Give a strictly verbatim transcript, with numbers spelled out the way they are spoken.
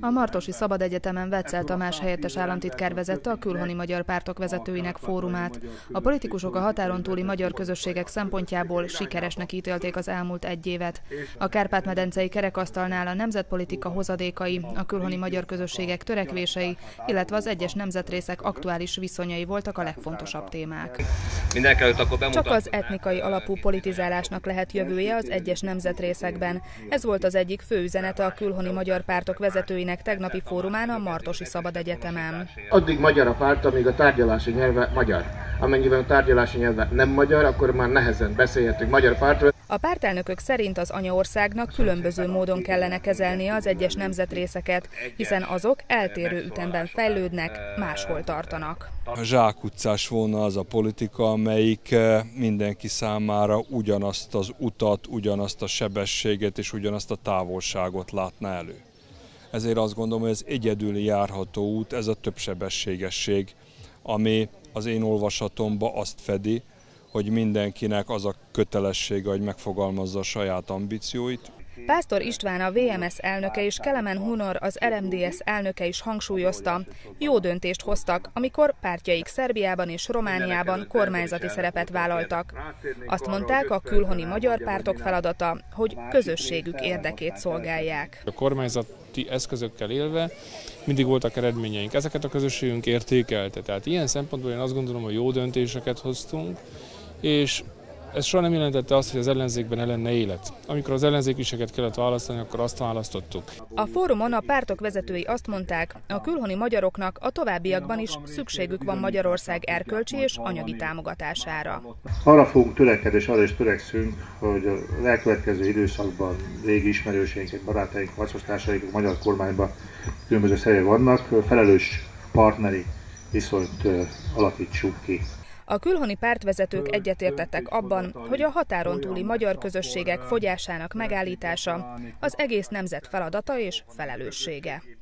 A Martosi Szabad Egyetemen Wetzel Tamás helyettes államtitkár vezette a külhoni magyar pártok vezetőinek fórumát. A politikusok a határon túli magyar közösségek szempontjából sikeresnek ítélték az elmúlt egy évet. A Kárpát-medencei kerekasztalnál a nemzetpolitika hozadékai, a külhoni magyar közösségek törekvései, illetve az egyes nemzetrészek aktuális viszonyai voltak a legfontosabb témák. Csak az etnikai alapú politizálásnak lehet jövője az egyes nemzetrészekben. Ez volt az egyik fő üzenete a külhoni magyar pártok vezetőinek tegnapi fórumán a Martosi Szabad Egyetemen. Addig magyar a párt, amíg a tárgyalási nyelve magyar. Amennyiben a tárgyalási nyelve nem magyar, akkor már nehezen beszélhetünk magyar pártról. A pártelnökök szerint az anyaországnak különböző módon kellene kezelnie az egyes nemzetrészeket, hiszen azok eltérő ütemben fejlődnek, máshol tartanak. A zsákutcás volna az a politika, amelyik mindenki számára ugyanazt az utat, ugyanazt a sebességet és ugyanazt a távolságot látna elő. Ezért azt gondolom, hogy ez egyedül járható út, ez a többsebességesség, ami az én olvasatomba azt fedi, hogy mindenkinek az a kötelessége, hogy megfogalmazza a saját ambícióit. Pásztor István, a vé em es zé elnöke és Kelemen Hunor, az er em dé es zé elnöke is hangsúlyozta, jó döntést hoztak, amikor pártjaik Szerbiában és Romániában kormányzati szerepet vállaltak. Azt mondták, a külhoni magyar pártok feladata, hogy közösségük érdekét szolgálják. A kormányzati eszközökkel élve mindig voltak eredményeink, ezeket a közösségünk értékelte. Tehát ilyen szempontból én azt gondolom, hogy jó döntéseket hoztunk, és ez soha nem jelentette azt, hogy az ellenzékben ne lenne élet. Amikor az ellenzékiseket kellett választani, akkor azt választottuk. A fórumon a pártok vezetői azt mondták, a külhoni magyaroknak a továbbiakban is szükségük van Magyarország erkölcsi és anyagi támogatására. Arra fogunk törekedni, és arra is törekszünk, hogy a elkövetkező időszakban régi ismerőseinket, barátaink, harcostársaink a magyar kormányban különböző szervei vannak, felelős partneri viszonyt alakítsuk ki. A külhoni pártvezetők egyetértettek abban, hogy a határon túli magyar közösségek fogyásának megállítása az egész nemzet feladata és felelőssége.